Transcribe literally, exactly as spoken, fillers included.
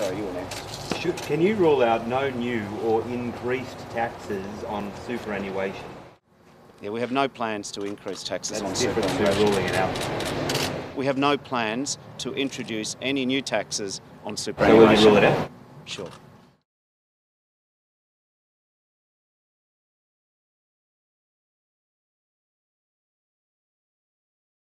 Sorry, you were next. Should, can you rule out no new or increased taxes on superannuation? Yeah, we have no plans to increase taxes That's on superannuation. Ruling it out. We have no plans to introduce any new taxes on superannuation. So will you rule it out? Sure.